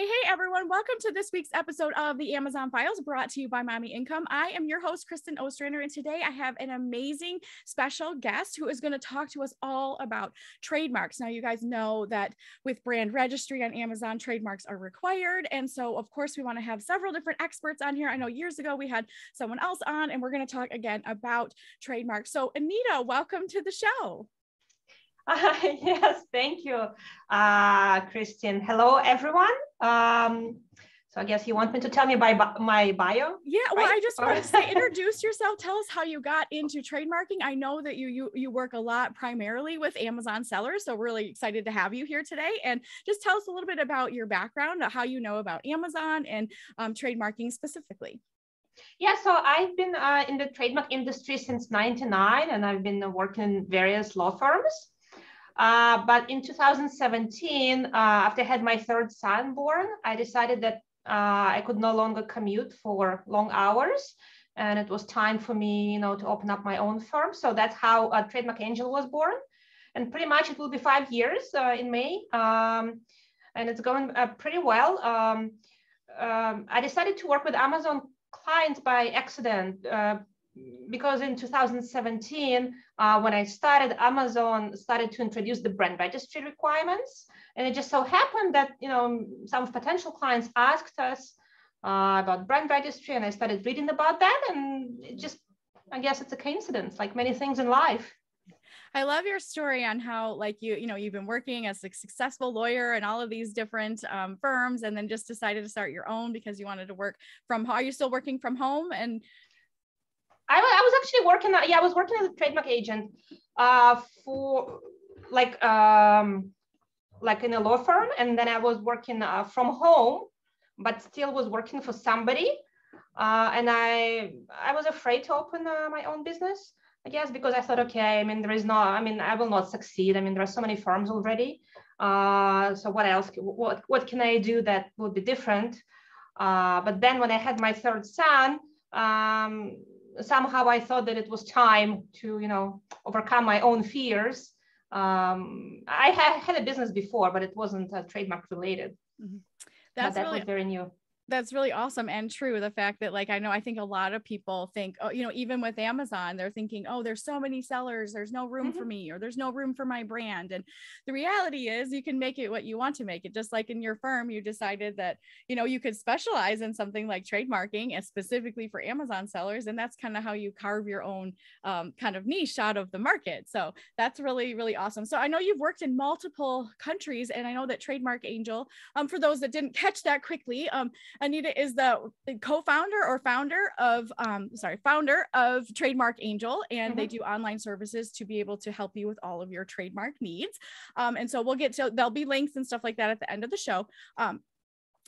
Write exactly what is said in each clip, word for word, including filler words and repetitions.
Hey, hey, everyone. Welcome to this week's episode of The Amazon Files, brought to you by Mommy Income. I am your host, Kristin Ostrander, and today I have an amazing special guest who is going to talk to us all about trademarks. Now, you guys know that with Brand Registry on Amazon, trademarks are required. And so, of course, we want to have several different experts on here. I know years ago we had someone else on, and we're going to talk again about trademarks. So, Anita, welcome to the show. Uh, yes, thank you, uh, Kristin. Hello, everyone. Um, so I guess you want me to tell me by my bio? Yeah, right? Well, I just want to say, introduce yourself. Tell us how you got into trademarking. I know that you, you you work a lot primarily with Amazon sellers, so really excited to have you here today. And just tell us a little bit about your background, how you know about Amazon and um, trademarking specifically. Yeah, so I've been uh, in the trademark industry since ninety-nine, and I've been working in various law firms. Uh, but in two thousand seventeen, uh, after I had my third son born, I decided that uh, I could no longer commute for long hours, and it was time for me, you know, to open up my own firm. So that's how uh, Trademark Angel was born, and pretty much it will be five years uh, in May, um, and it's going uh, pretty well. Um, um, I decided to work with Amazon clients by accident. Uh, Because in two thousand seventeen, uh, when I started, Amazon started to introduce the brand registry requirements. And it just so happened that, you know, some potential clients asked us uh, about brand registry, and I started reading about that. And it just, I guess it's a coincidence, like many things in life. I love your story on how, like, you, you know, you've been working as a successful lawyer and all of these different um, firms, and then just decided to start your own because you wanted to work from home. Are you still working from home? And I, I was actually working, yeah, I was working as a trademark agent uh, for like, um, like in a law firm. And then I was working uh, from home, but still was working for somebody. Uh, and I, I was afraid to open uh, my own business, I guess, because I thought, okay, I mean, there is no, I mean, I will not succeed. I mean, there are so many firms already. Uh, so what else, what, what can I do that would be different? Uh, but then when I had my third son, um, somehow I thought that it was time to, you know, overcome my own fears. Um, I had had a business before, but it wasn't uh, trademark related. Mm-hmm. That's that really was very new. That's really awesome and true. The fact that, like, I know, I think a lot of people think, oh, you know, even with Amazon, they're thinking, oh, there's so many sellers, there's no room mm-hmm. for me, or there's no room for my brand. And the reality is you can make it what you want to make it. Just like in your firm, you decided that, you know, you could specialize in something like trademarking and specifically for Amazon sellers. And that's kind of how you carve your own um, kind of niche out of the market. So that's really, really awesome. So I know you've worked in multiple countries, and I know that Trademark Angel, um, for those that didn't catch that quickly, um, Anita is the co-founder or founder of, um, sorry, founder of Trademark Angel, and mm-hmm. they do online services to be able to help you with all of your trademark needs. Um, and so we'll get to, there'll be links and stuff like that at the end of the show. Um,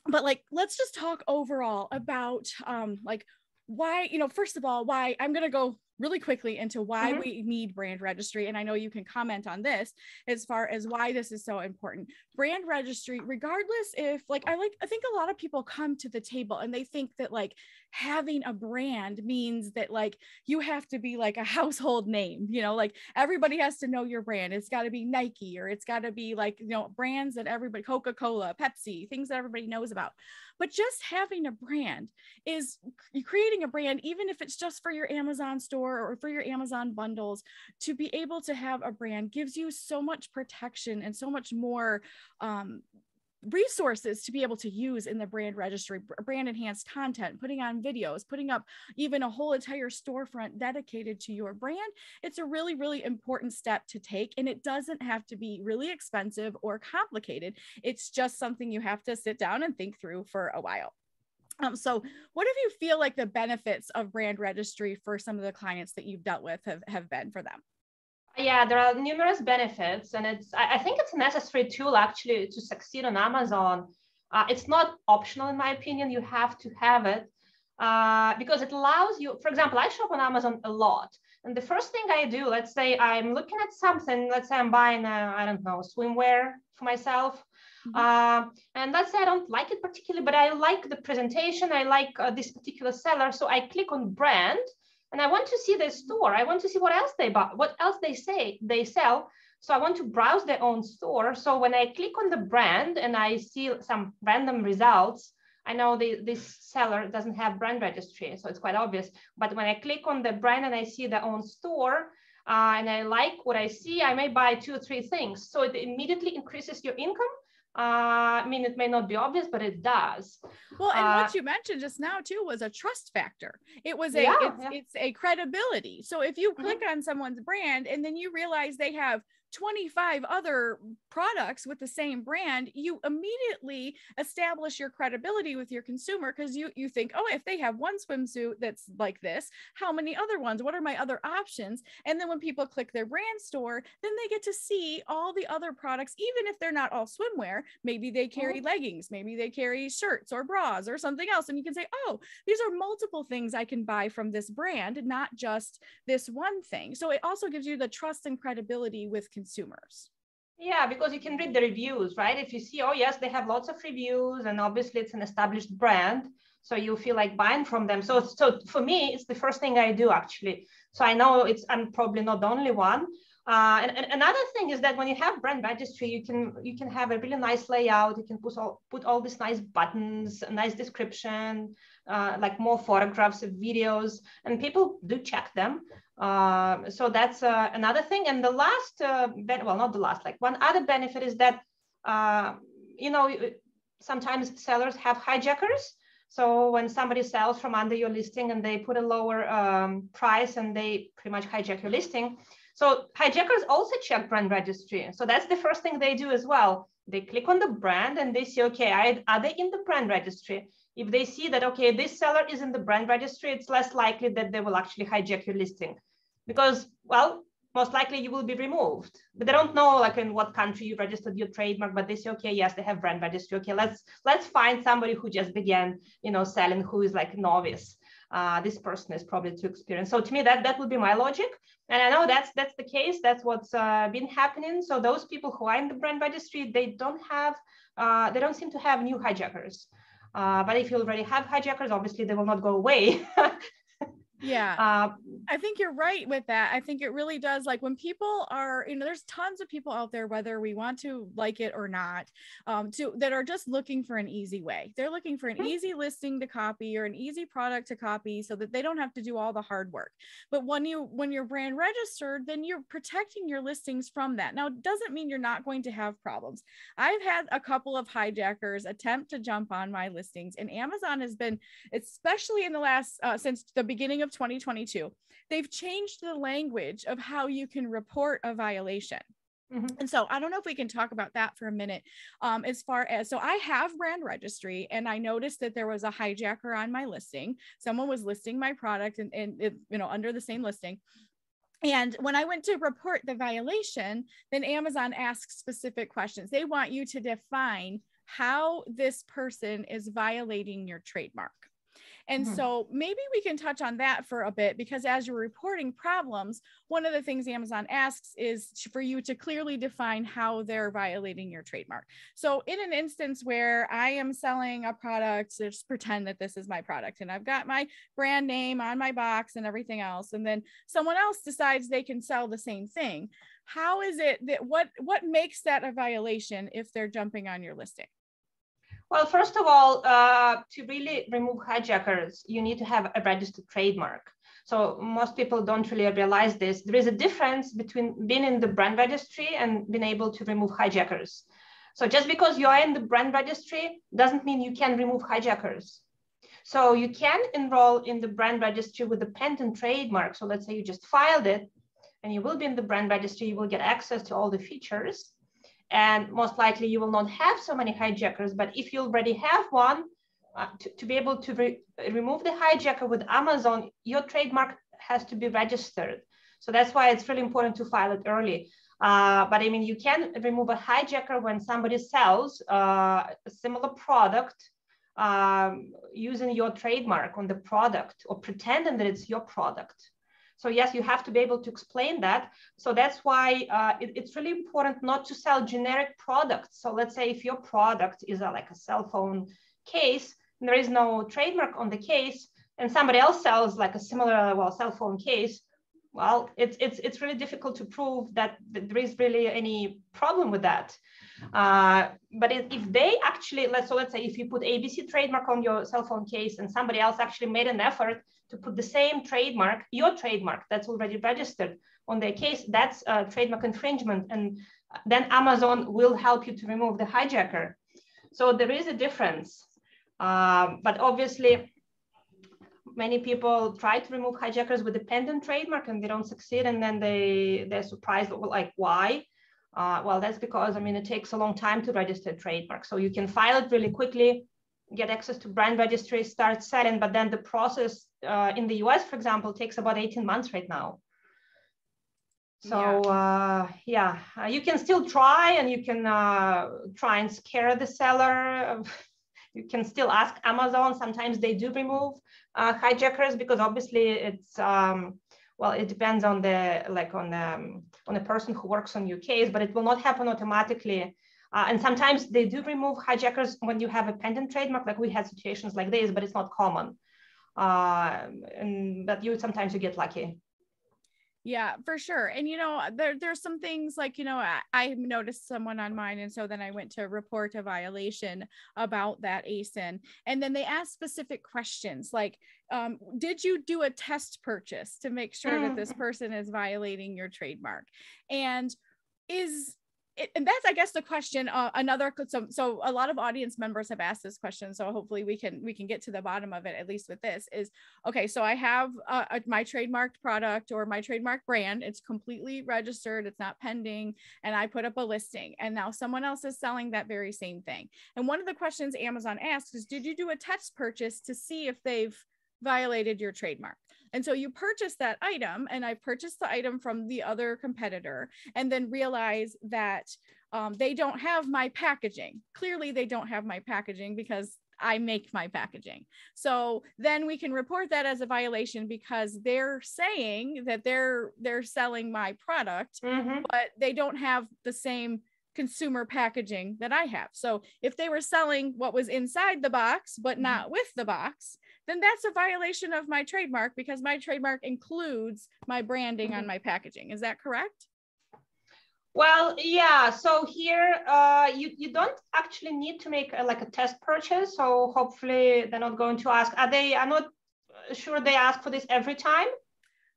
but like, let's just talk overall about um, like why, you know, first of all, why I'm going to go really quickly into why mm-hmm. we need brand registry. And I know you can comment on this as far as why this is so important. Brand registry, regardless if like, I like, I think a lot of people come to the table and they think that like having a brand means that like, you have to be like a household name, you know, like everybody has to know your brand. It's gotta be Nike, or it's gotta be like, you know, brands that everybody, Coca-Cola, Pepsi, things that everybody knows about. But just having a brand is creating a brand, even if it's just for your Amazon store, or for your Amazon bundles. To be able to have a brand gives you so much protection and so much more um, resources to be able to use in the brand registry, brand enhanced content, putting on videos, putting up even a whole entire storefront dedicated to your brand. It's a really, really important step to take. And it doesn't have to be really expensive or complicated. It's just something you have to sit down and think through for a while. Um, so what do you feel like the benefits of brand registry for some of the clients that you've dealt with have, have been for them? Yeah, there are numerous benefits, and it's, I think it's a necessary tool actually to succeed on Amazon. Uh, it's not optional, in my opinion. You have to have it uh, because it allows you, for example, I shop on Amazon a lot. And the first thing I do, let's say I'm looking at something, let's say I'm buying, a, I don't know, swimwear for myself. Mm-hmm. Uh, and let's say I don't like it particularly, but I like the presentation. I like uh, this particular seller. So I click on brand and I want to see their store. I want to see what else they buy, what else they say they sell. So I want to browse their own store. So when I click on the brand and I see some random results, I know the, this seller doesn't have brand registry, so it's quite obvious. But when I click on the brand and I see their own store, uh, and I like what I see, I may buy two or three things. So it immediately increases your income. Uh, I mean, it may not be obvious, but it does. Well, and uh, what you mentioned just now too was a trust factor. It was a, yeah, it's, yeah. it's a credibility. So if you click mm-hmm. on someone's brand and then you realize they have twenty-five other products with the same brand, you immediately establish your credibility with your consumer, because you, you think, oh, if they have one swimsuit that's like this, how many other ones? What are my other options? And then when people click their brand store, then they get to see all the other products, even if they're not all swimwear. Maybe they carry oh. leggings, maybe they carry shirts or bras or something else. And you can say, oh, these are multiple things I can buy from this brand, not just this one thing. So it also gives you the trust and credibility with consumers. consumers. Yeah, because you can read the reviews, right? If you see, oh yes, they have lots of reviews and obviously it's an established brand, so you feel like buying from them. So, so for me, it's the first thing I do actually. So I know it's, I'm probably not the only one. Uh, and, and another thing is that when you have brand registry, you can you can have a really nice layout. You can put all, put all these nice buttons, a nice description, uh, like more photographs of videos, and people do check them. Uh, so that's uh, another thing. And the last, uh, well, not the last, like one other benefit is that, uh, you know, sometimes sellers have hijackers. So when somebody sells from under your listing and they put a lower um, price and they pretty much hijack your listing. So hijackers also check brand registry. So that's the first thing they do as well. They click on the brand and they see, okay, are they in the brand registry? If they see that, okay, this seller is in the brand registry, it's less likely that they will actually hijack your listing. Because, well, most likely you will be removed. But they don't know like in what country you registered your trademark, but they say, okay, yes, they have brand registry. Okay, let's let's find somebody who just began, you know, selling, who is like novice. Uh, this person is probably too experienced. So to me, that, that would be my logic. And I know that's that's the case. That's what's uh, been happening. So those people who are in the brand registry, they don't have, uh, they don't seem to have new hijackers. Uh, but if you already have hijackers, obviously they will not go away. Yeah, uh, I think you're right with that. I think it really does. Like when people are, you know, there's tons of people out there, whether we want to like it or not, um, to that are just looking for an easy way. They're looking for an easy listing to copy or an easy product to copy so that they don't have to do all the hard work. But when you, when you're brand registered, then you're protecting your listings from that. Now, it doesn't mean you're not going to have problems. I've had a couple of hijackers attempt to jump on my listings, and Amazon has been, especially in the last, uh, since the beginning of twenty twenty-two, they've changed the language of how you can report a violation. Mm-hmm. And so I don't know if we can talk about that for a minute, um, as far as, so I have brand registry and I noticed that there was a hijacker on my listing. Someone was listing my product and, and it, you know, under the same listing. And when I went to report the violation, then Amazon asks specific questions. They want you to define how this person is violating your trademark. And mm-hmm. so maybe we can touch on that for a bit, because as you're reporting problems, one of the things Amazon asks is for you to clearly define how they're violating your trademark. So in an instance where I am selling a product, just pretend that this is my product and I've got my brand name on my box and everything else, and then someone else decides they can sell the same thing. How is it that what, what makes that a violation if they're jumping on your listing? Well, first of all, uh, to really remove hijackers, you need to have a registered trademark. So most people don't really realize this. There is a difference between being in the brand registry and being able to remove hijackers. So just because you are in the brand registry doesn't mean you can remove hijackers. So you can enroll in the brand registry with the patent trademark. So let's say you just filed it and you will be in the brand registry. You will get access to all the features. And most likely you will not have so many hijackers, but if you already have one, uh, to, to be able to re remove the hijacker with Amazon, your trademark has to be registered. So that's why it's really important to file it early. Uh, but I mean, you can remove a hijacker when somebody sells uh, a similar product um, using your trademark on the product or pretending that it's your product. So yes, you have to be able to explain that. So that's why uh, it, it's really important not to sell generic products. So let's say if your product is a, like a cell phone case, and there is no trademark on the case, and somebody else sells like a similar well cell phone case, well, it's it's it's really difficult to prove that there is really any problem with that. Uh, but if they actually, let's so let's say if you put A B C trademark on your cell phone case and somebody else actually made an effort to put the same trademark, your trademark that's already registered on their case, that's a trademark infringement, and then Amazon will help you to remove the hijacker. So there is a difference, um, but obviously, many people try to remove hijackers with a pendant trademark and they don't succeed, and then they, they're surprised, like, why? Uh, well, that's because, I mean, it takes a long time to register a trademark. So you can file it really quickly, get access to brand registry, start selling, but then the process uh, in the U S, for example, takes about eighteen months right now. So, yeah, uh, yeah. Uh, you can still try, and you can uh, try and scare the seller. You can still ask Amazon. Sometimes they do remove uh, hijackers, because obviously it's um, well, it depends on the like on the um, on the person who works on your case, but it will not happen automatically. Uh, and sometimes they do remove hijackers when you have a pendant trademark. Like we had situations like this, but it's not common. Uh, and but you sometimes you get lucky. Yeah, for sure. And, you know, there, there's some things like, you know, I, I noticed someone on mine. And so then I went to report a violation about that A S I N. And then they asked specific questions like, um, did you do a test purchase to make sure that this person is violating your trademark? And is it, and that's, I guess, the question, uh, another, so, so a lot of audience members have asked this question. So hopefully we can, we can get to the bottom of it, at least with this is, okay, so I have uh, a, my trademarked product or my trademark brand, it's completely registered, it's not pending. And I put up a listing and now someone else is selling that very same thing. And one of the questions Amazon asks is, did you do a test purchase to see if they've violated your trademark? And so you purchase that item, and I purchased the item from the other competitor, and then realize that um, they don't have my packaging. Clearly they don't have my packaging because I make my packaging. So then we can report that as a violation because they're saying that they're, they're selling my product, mm-hmm. but they don't have the same consumer packaging that I have. So if they were selling what was inside the box, but not with the box, then that's a violation of my trademark because my trademark includes my branding on my packaging. Is that correct? Well, yeah. So here uh, you, you don't actually need to make a, like a test purchase. So hopefully they're not going to ask, are they, I'm not sure they ask for this every time.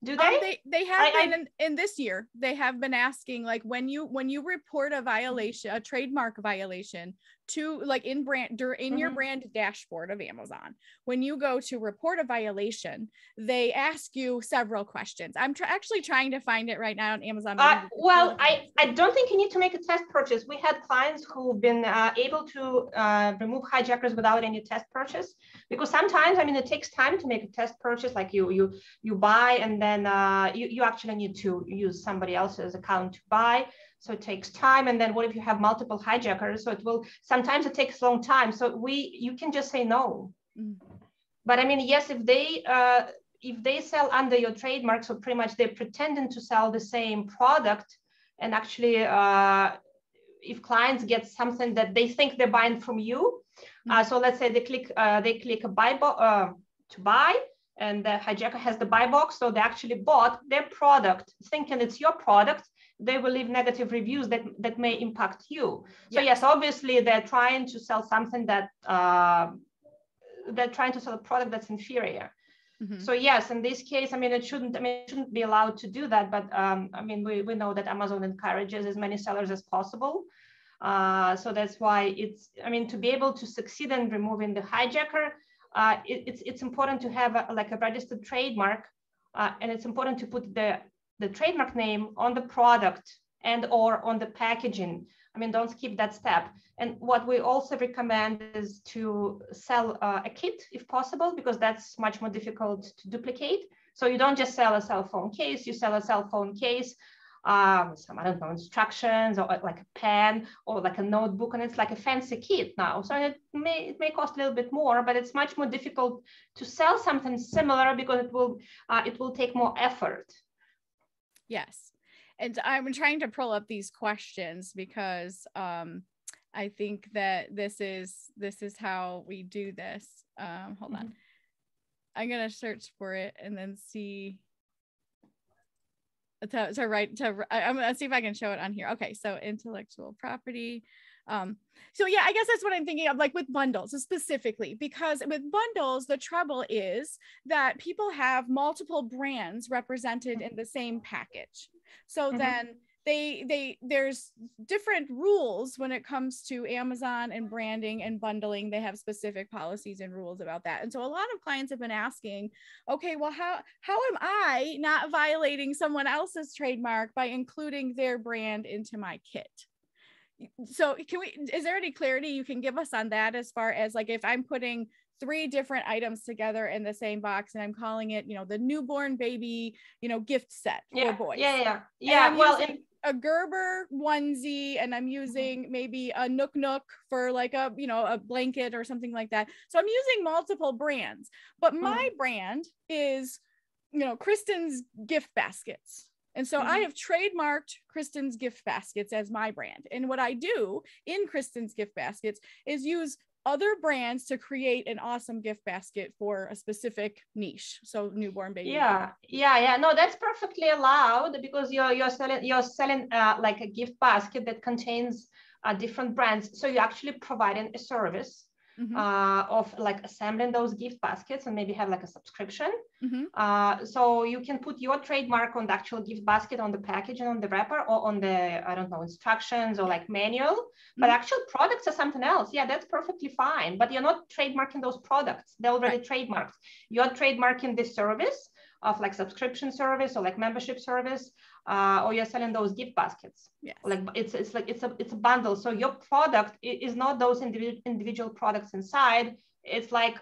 Do they? Um, they, they have I, been I, in, in this year, they have been asking like when you, when you report a violation, a trademark violation to like in brand, in mm-hmm. your brand dashboard of Amazon, when you go to report a violation, they ask you several questions. I'm tr actually trying to find it right now on Amazon. Uh, well, I, I don't think you need to make a test purchase. We had clients who've been uh, able to uh, remove hijackers without any test purchase, because sometimes, I mean, it takes time to make a test purchase. Like you, you, you buy and then And uh, you, you actually need to use somebody else's account to buy. So it takes time. And then what if you have multiple hijackers? So it will, sometimes it takes a long time. So we, you can just say no. Mm-hmm. But I mean, yes, if they, uh, if they sell under your trademark, so pretty much they're pretending to sell the same product. And actually, uh, if clients get something that they think they're buying from you, mm-hmm. uh, so let's say they click, uh, they click a buy bo- uh, to buy, and the hijacker has the buy box, so they actually bought their product thinking it's your product, they will leave negative reviews that that may impact you. Yeah. So yes, obviously they're trying to sell something that uh, they're trying to sell a product that's inferior. Mm-hmm. So yes, in this case, I mean, it shouldn't, I mean, it shouldn't be allowed to do that, but um, I mean, we, we know that Amazon encourages as many sellers as possible. Uh, so that's why it's, I mean, to be able to succeed in removing the hijacker, Uh, it, it's, it's important to have a, like a registered trademark, uh, and it's important to put the, the trademark name on the product and or on the packaging. I mean, don't skip that step. And what we also recommend is to sell uh, a kit if possible, because that's much more difficult to duplicate. So you don't just sell a cell phone case, you sell a cell phone case, um, some, I don't know, instructions or like a pen or like a notebook, and it's like a fancy kit now. So it may, it may cost a little bit more, but it's much more difficult to sell something similar because it will, uh, it will take more effort. Yes. And I'm trying to pull up these questions because, um, I think that this is, this is how we do this. Um, hold mm-hmm. on. I'm going to search for it and then see. to, to write to, I'm gonna see if I can show it on here. Okay, so intellectual property. Um, so yeah, I guess that's what I'm thinking of, like with bundles specifically, because with bundles, the trouble is that people have multiple brands represented in the same package. So mm-hmm. then they, they, there's different rules when it comes to Amazon and branding and bundling. They have specific policies and rules about that. And so a lot of clients have been asking, okay, well, how, how am I not violating someone else's trademark by including their brand into my kit? So can we, is there any clarity you can give us on that, as far as like, if I'm putting three different items together in the same box and I'm calling it, you know, the newborn baby, you know, gift set for yeah, boys. Yeah, yeah, yeah. And I'm well, using a Gerber onesie, and I'm using maybe a Nook Nook for like a, you know, a blanket or something like that. So I'm using multiple brands, but my mm-hmm. brand is, you know, Kristen's Gift Baskets. And so mm-hmm. I have trademarked Kristen's Gift Baskets as my brand. And what I do in Kristen's Gift Baskets is use other brands to create an awesome gift basket for a specific niche. So newborn baby. Yeah, yeah, yeah. No, that's perfectly allowed, because you're you're selling you're selling uh, like a gift basket that contains uh, different brands. So you're actually providing a service. Mm-hmm. Uh, of like assembling those gift baskets, and maybe have like a subscription. Mm-hmm. Uh, so you can put your trademark on the actual gift basket, on the package and on the wrapper, or on the, I don't know, instructions or like manual, mm-hmm. but actual products are something else. Yeah, that's perfectly fine, but you're not trademarking those products. They're already right. trademarked. You're trademarking the service of like subscription service or like membership service, uh, or you're selling those gift baskets. Yes. Like it's, it's like, it's a, it's a bundle. So your product is not those individual individual products inside. It's like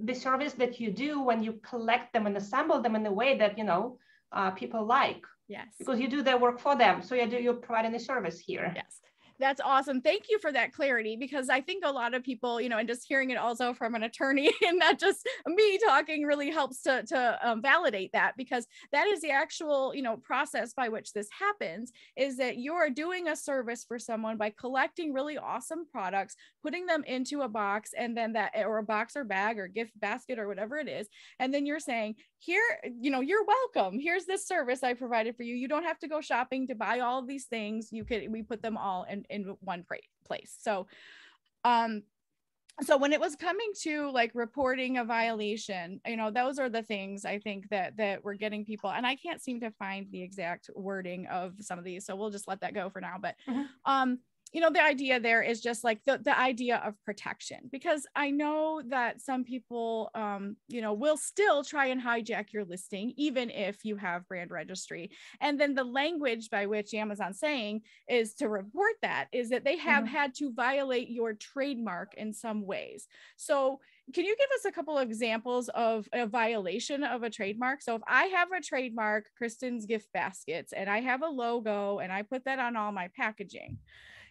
the service that you do when you collect them and assemble them in a way that, you know, uh, people like. Yes. Because you do their work for them. So you do, you're providing a service here. Yes. That's awesome. Thank you for that clarity, because I think a lot of people, you know, and just hearing it also from an attorney and not just me talking really helps to, to um, validate that, because that is the actual, you know, process by which this happens, is that you're doing a service for someone by collecting really awesome products, putting them into a box, and then that, or a box or bag or gift basket or whatever it is. And then you're saying, here, you know, you're welcome. Here's this service I provided for you. You don't have to go shopping to buy all of these things. You could, we put them all in in one place. So, um, so when it was coming to like reporting a violation, you know, those are the things I think that, that we're getting people, and I can't seem to find the exact wording of some of these, so we'll just let that go for now. But, mm-hmm. um, you know, the idea there is just like the, the idea of protection, because I know that some people, um, you know, will still try and hijack your listing, even if you have brand registry. And then the language by which Amazon's saying is to report that is that they have mm-hmm. had to violate your trademark in some ways. So can you give us a couple of examples of a violation of a trademark? So if I have a trademark, Kristen's Gift Baskets, and I have a logo and I put that on all my packaging,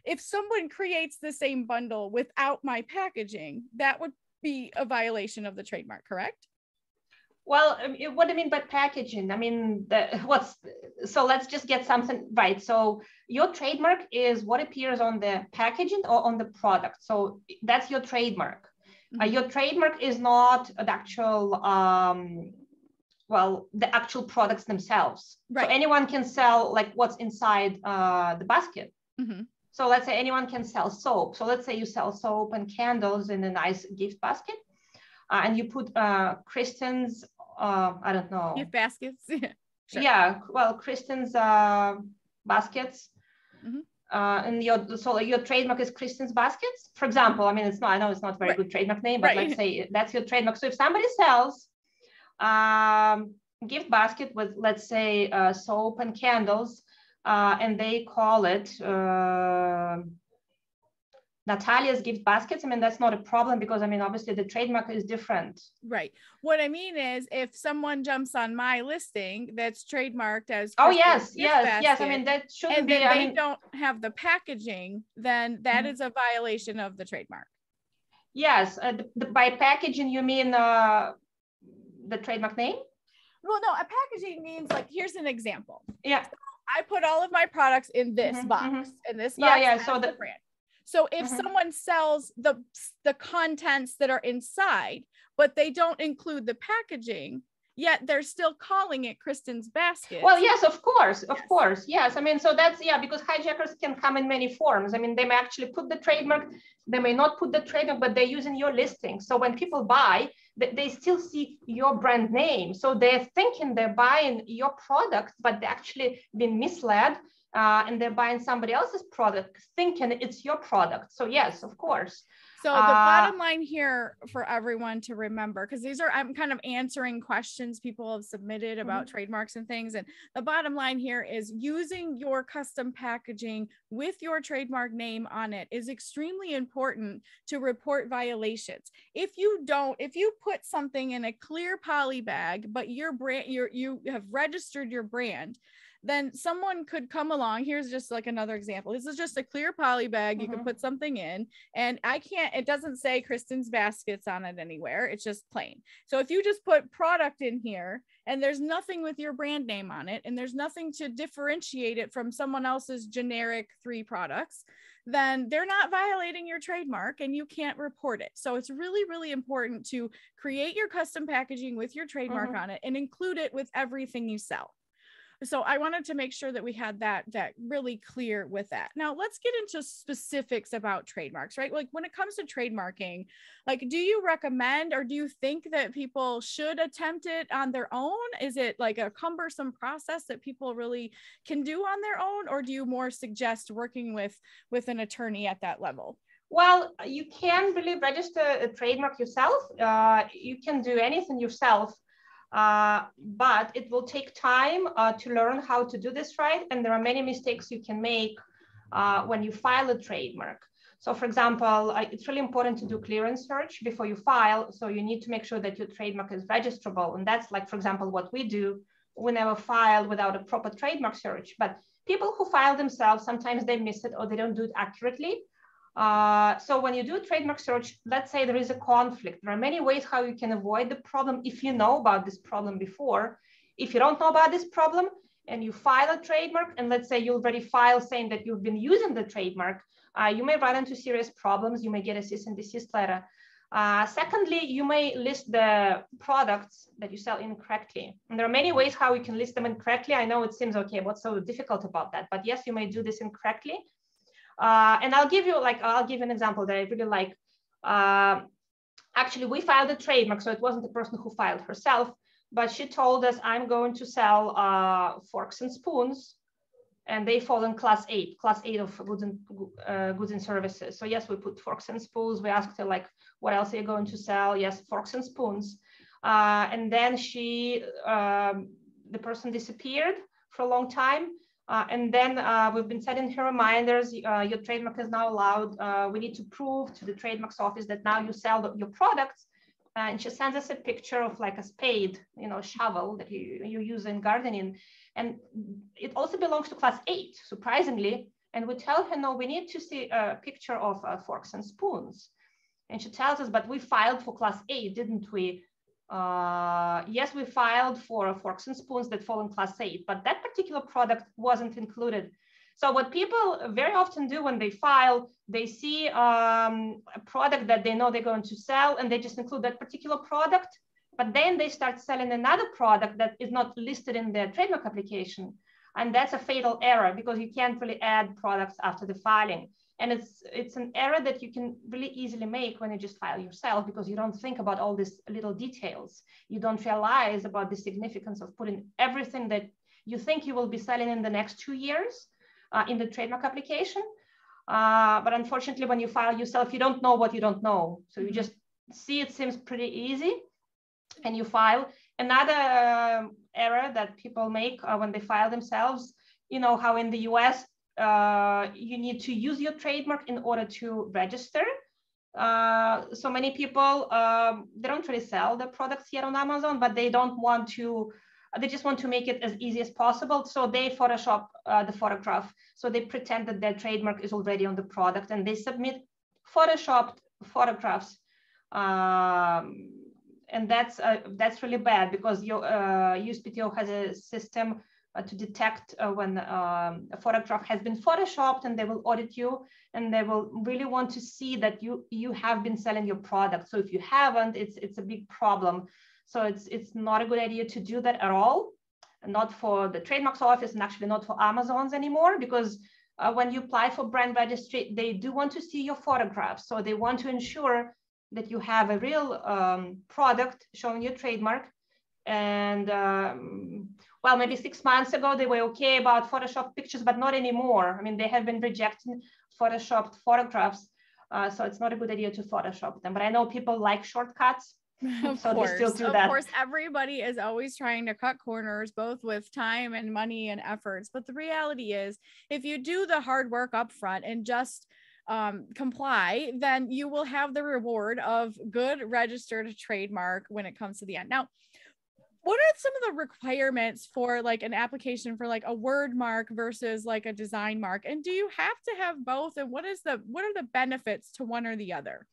if someone creates the same bundle without my packaging, that would be a violation of the trademark, correct? Well, what do you mean by packaging? I mean, the, what's, so let's just get something right. So your trademark is what appears on the packaging or on the product. So that's your trademark. Mm-hmm. Uh, your trademark is not the actual, um, well, the actual products themselves. Right. So anyone can sell like what's inside uh, the basket. Mm-hmm. So let's say anyone can sell soap. So let's say you sell soap and candles in a nice gift basket, uh, and you put uh, Kristen's, uh, I don't know. Gift baskets. Yeah, sure. Yeah, well, Kristen's uh, baskets. Mm-hmm. Uh, and your, so your trademark is Kristen's baskets, for example. I mean, it's not, I know it's not a very right. good trademark name, but right. let's say that's your trademark. So if somebody sells um, gift basket with, let's say, uh, soap and candles, Uh, and they call it uh, Natalia's Gift Baskets. I mean, that's not a problem, because I mean, obviously the trademark is different. Right. What I mean is, if someone jumps on my listing that's trademarked as oh yes, yes, basket, yes. I mean, that shouldn't and be. And they I mean, don't have the packaging, then that mm-hmm. is a violation of the trademark. Yes. Uh, the, the, by packaging, you mean uh, the trademark name? Well, no. A packaging means like, here's an example. Yeah. I put all of my products in this mm-hmm, box, mm-hmm. in this box. Yeah, yeah. So the brand. So if mm-hmm. someone sells the the contents that are inside, but they don't include the packaging, yet they're still calling it Kristen's Basket. Well, yes, of course, of yes. course, yes. I mean, so that's, yeah, because hijackers can come in many forms. I mean, they may actually put the trademark, they may not put the trademark, but they're using your listing. So when people buy, they, they still see your brand name. So they're thinking they're buying your product, but they're actually being misled. Uh, and they're buying somebody else's product, thinking it's your product. So yes, of course. So the uh, bottom line here for everyone to remember, because these are, I'm kind of answering questions people have submitted about mm-hmm. trademarks and things. And the bottom line here is using your custom packaging with your trademark name on it is extremely important to report violations. If you don't, if you put something in a clear poly bag, but your brand, your, you have registered your brand, then someone could come along. Here's just like another example. This is just a clear poly bag. You mm-hmm. can put something in, and I can't, it doesn't say Kristen's Baskets on it anywhere. It's just plain. So if you just put product in here and there's nothing with your brand name on it, and there's nothing to differentiate it from someone else's generic three products, then they're not violating your trademark and you can't report it. So it's really, really important to create your custom packaging with your trademark mm-hmm. on it and include it with everything you sell. So I wanted to make sure that we had that, that really clear with that. Now let's get into specifics about trademarks, right? Like when it comes to trademarking, like, do you recommend, or do you think that people should attempt it on their own? Is it like a cumbersome process that people really can do on their own? Or do you more suggest working with, with an attorney at that level? Well, you can really register a trademark yourself. Uh, you can do anything yourself. Uh, but it will take time uh, to learn how to do this right. And there are many mistakes you can make uh, when you file a trademark. So for example, uh, it's really important to do clearance search before you file. So you need to make sure that your trademark is registrable. And that's like, for example, what we do. We never file without a proper trademark search. But people who file themselves, sometimes they miss it or they don't do it accurately. Uh, so when you do a trademark search, let's say there is a conflict. There are many ways how you can avoid the problem if you know about this problem before. If you don't know about this problem and you file a trademark, and let's say you already file saying that you've been using the trademark, uh, you may run into serious problems. You may get a cease and desist letter. Uh, secondly, you may list the products that you sell incorrectly. And there are many ways how you can list them incorrectly. I know it seems, okay, what's so difficult about that? But yes, you may do this incorrectly. Uh, and I'll give you like, I'll give an example that I really like. Uh, actually, we filed a trademark, so it wasn't the person who filed herself, but she told us, I'm going to sell uh, forks and spoons, and they fall in class eight, class eight of goods and, uh, goods and services. So yes, we put forks and spoons. We asked her like, what else are you going to sell? Yes, forks and spoons. Uh, and then she, um, the person disappeared for a long time. Uh, and then uh, we've been setting her reminders, uh, your trademark is now allowed. Uh, we need to prove to the trademarks office that now you sell the, your products. Uh, and she sends us a picture of like a spade, you know, shovel that you, you use in gardening. And it also belongs to class eight, surprisingly. And we tell her, no, we need to see a picture of uh, forks and spoons. And she tells us, but we filed for class eight, didn't we? Uh, yes, we filed for forks and spoons that fall in class eight, but that particular product wasn't included. So what people very often do when they file, they see um, a product that they know they're going to sell, and they just include that particular product, but then they start selling another product that is not listed in their trademark application. And that's a fatal error, because you can't really add products after the filing. And it's it's an error that you can really easily make when you just file yourself, because you don't think about all these little details. You don't realize about the significance of putting everything that you think you will be selling in the next two years uh, in the trademark application. Uh, but unfortunately, when you file yourself, you don't know what you don't know. So you just see it seems pretty easy and you file. Another uh, error that people make uh, when they file themselves, you know how in the U S, Uh, you need to use your trademark in order to register. Uh, so many people, um, they don't really sell their products yet on Amazon, but they don't want to, they just want to make it as easy as possible. So they Photoshop uh, the photograph. So they pretend that their trademark is already on the product, and they submit Photoshopped photographs. Um, and that's, uh, that's really bad, because your uh, U S P T O has a system to detect uh, when um, a photograph has been photoshopped, and they will audit you, and they will really want to see that you you have been selling your product. So if you haven't, it's it's a big problem. So it's, it's not a good idea to do that at all, not for the trademarks office and actually not for Amazon's anymore, because uh, when you apply for brand registry, they do want to see your photographs. So they want to ensure that you have a real um, product showing your trademark. And um, well, maybe six months ago, they were okay about Photoshop pictures, but not anymore. I mean, they have been rejecting Photoshopped photographs. Uh, so it's not a good idea to Photoshop them, but I know people like shortcuts. Of so course, they still do of that. course, everybody is always trying to cut corners, both with time and money and efforts. But the reality is, if you do the hard work up front and just um, comply, then you will have the reward of good registered trademark when it comes to the end. Now, what are some of the requirements for like an application for like a word mark versus like a design mark? And do you have to have both? And what is the, what are the benefits to one or the other?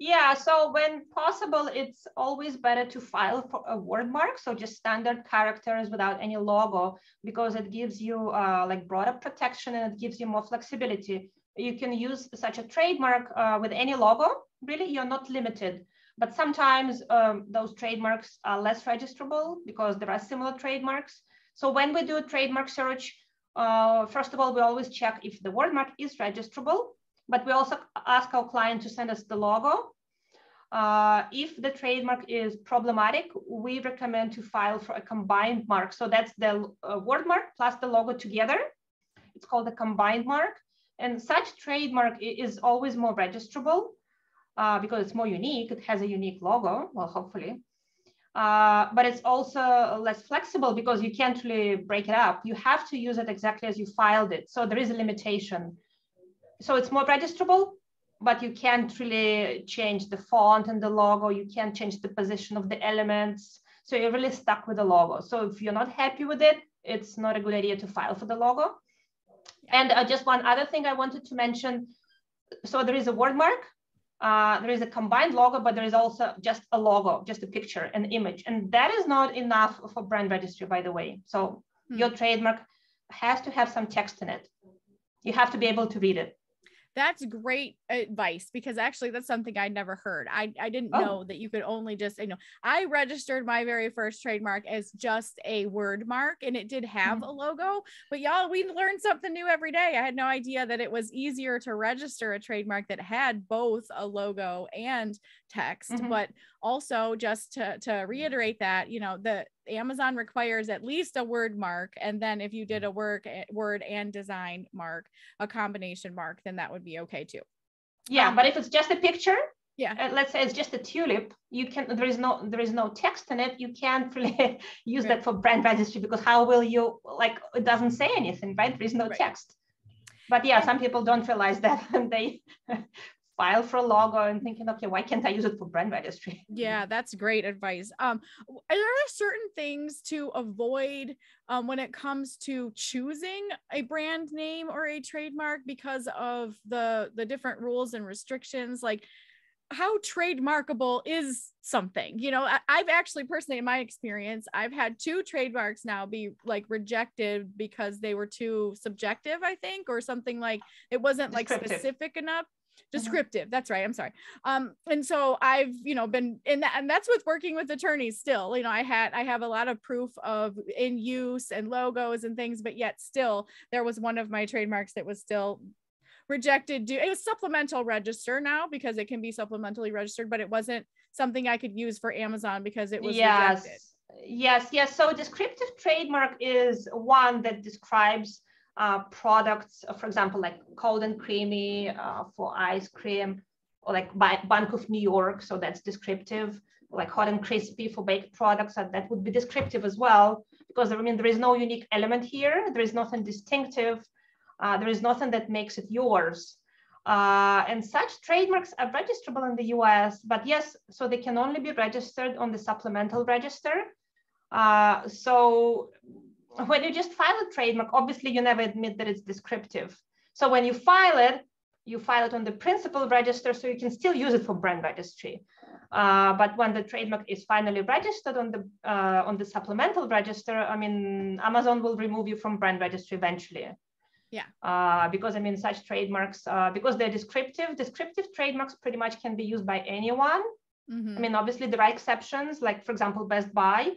Yeah, so when possible, it's always better to file for a word mark. So just standard characters without any logo, because it gives you uh, like broader protection and it gives you more flexibility. You can use such a trademark uh, with any logo, really, you're not limited. But sometimes um, those trademarks are less registrable because there are similar trademarks. So when we do a trademark search, uh, first of all, we always check if the wordmark is registrable, but we also ask our client to send us the logo. Uh, if the trademark is problematic, we recommend to file for a combined mark. So that's the uh, wordmark plus the logo together. It's called a combined mark. And such trademark is always more registrable. Uh, because it's more unique, it has a unique logo, well, hopefully. Uh, but it's also less flexible because you can't really break it up. You have to use it exactly as you filed it. So there is a limitation. So it's more registrable, but you can't really change the font and the logo. You can't change the position of the elements. So you're really stuck with the logo. So if you're not happy with it, it's not a good idea to file for the logo. And uh, just one other thing I wanted to mention. So there is a wordmark. Uh, there is a combined logo, but there is also just a logo, just a picture, an image. And that is not enough for brand registry, by the way. So hmm. your trademark has to have some text in it. You have to be able to read it. That's great advice, because actually that's something I'd never heard. I, I didn't oh. know that you could only just, you know, I registered my very first trademark as just a word mark, and it did have mm-hmm. a logo, but y'all, we learned something new every day. I had no idea that it was easier to register a trademark that had both a logo and text, mm-hmm. but also just to, to reiterate that, you know, the Amazon requires at least a word mark. And then if you did a work word and design mark, a combination mark, then that would be okay too. Yeah. Um, but if it's just a picture, yeah, uh, let's say it's just a tulip, you can, there is no, there is no text in it. You can't really use right. that for brand registry, because how will you, like, it doesn't say anything, right? There is no right. text, but yeah, some people don't realize that and they file for a logo and thinking, okay, why can't I use it for brand registry? Yeah, that's great advice. Um, are there certain things to avoid um, when it comes to choosing a brand name or a trademark because of the, the different rules and restrictions? Like, how trademarkable is something? You know, I, I've actually personally, in my experience, I've had two trademarks now be like rejected because they were too subjective, I think, or something like it wasn't like specific enough. Descriptive. That's right. I'm sorry. Um, and so I've, you know, been in that, and that's with working with attorneys still, you know, I had, I have a lot of proof of in use and logos and things, but yet still there was one of my trademarks that was still rejected. Due, it was supplemental register now because it can be supplementally registered, but it wasn't something I could use for Amazon because it was yes. rejected. Yes. Yes. So descriptive trademark is one that describes Uh, products, for example, like cold and creamy uh, for ice cream, or like Bank of New York, so that's descriptive, like hot and crispy for baked products, and that would be descriptive as well, because I mean, there is no unique element here, there is nothing distinctive, uh, there is nothing that makes it yours. Uh, and such trademarks are registrable in the U S, but yes, so they can only be registered on the supplemental register. Uh, so when you just file a trademark, obviously you never admit that it's descriptive. So when you file it, you file it on the principal register, so you can still use it for brand registry. Uh, but when the trademark is finally registered on the uh, on the supplemental register, I mean, Amazon will remove you from brand registry eventually. Yeah. Uh, because I mean, such trademarks, uh, because they're descriptive, descriptive trademarks pretty much can be used by anyone. Mm-hmm. I mean, obviously there are exceptions, like for example, Best Buy.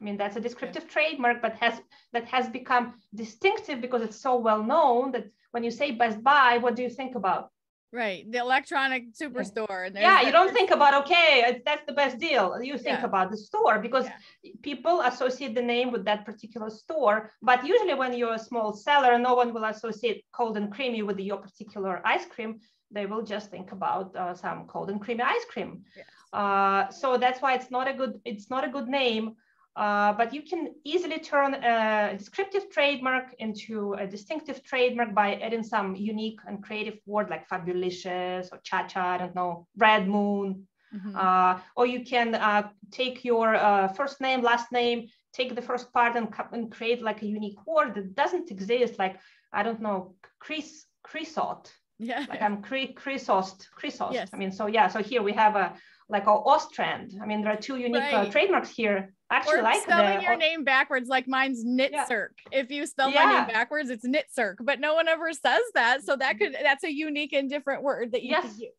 I mean, that's a descriptive yeah. trademark, but has that has become distinctive because it's so well known that when you say Best Buy, what do you think about? Right, the electronic superstore. And yeah, you don't think about, okay, that's the best deal. You think yeah. about the store because yeah. people associate the name with that particular store. But usually when you're a small seller, no one will associate cold and creamy with your particular ice cream. They will just think about uh, some cold and creamy ice cream. Yes. Uh, so that's why it's not a good, it's not a good name. Uh, but you can easily turn a descriptive trademark into a distinctive trademark by adding some unique and creative word like fabulicious or cha-cha, I don't know, red moon. Mm-hmm. uh, or you can uh, take your uh, first name, last name, take the first part and, and create like a unique word that doesn't exist. Like, I don't know, Chris, Chrisot. Yeah. Like I'm cre- Chrysost, Chrysost. Yes. I mean, so yeah, so here we have a, like a Ostrand. I mean, there are two unique right. uh, trademarks here. Actually, or like spelling the, your or, name backwards, like mine's Knit yeah. Circ. If you spell yeah. my name backwards, it's Knit Circ, but no one ever says that. So that could, that's a unique and different word that you yes. could use.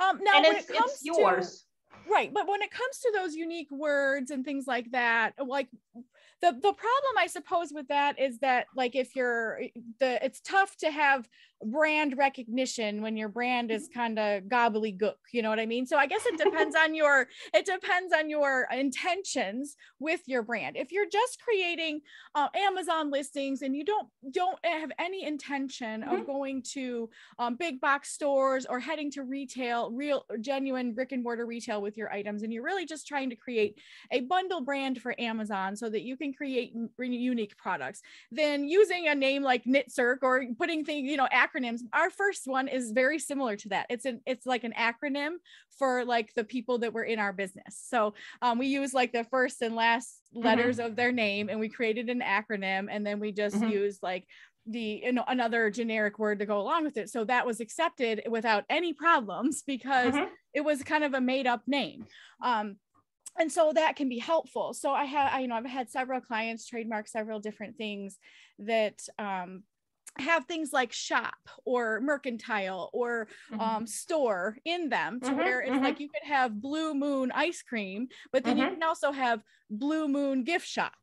Um, now, and when it's, it comes it's yours. To, right. But when it comes to those unique words and things like that, like the, the problem I suppose with that is that like, if you're the, it's tough to have brand recognition when your brand is kind of gobbledygook, you know what I mean? So I guess it depends on your, it depends on your intentions with your brand. If you're just creating uh, Amazon listings and you don't, don't have any intention mm-hmm. of going to um, big box stores or heading to retail, real genuine brick and mortar retail with your items. And you're really just trying to create a bundle brand for Amazon so that you can create unique products, then using a name like Knit Circ or putting things, you know, acronyms. Our first one is very similar to that. It's an, it's like an acronym for like the people that were in our business. So um, we use like the first and last letters mm-hmm. of their name, and we created an acronym, and then we just mm-hmm. use like the, you know, another generic word to go along with it. So that was accepted without any problems because mm-hmm. it was kind of a made up name. Um, And so that can be helpful. So I have, I, you know, I've had several clients trademark several different things that, um, have things like shop or mercantile or mm-hmm. um, store in them to mm-hmm, where it's mm-hmm. like you could have Blue Moon ice cream, but then mm-hmm. you can also have Blue Moon gift shop.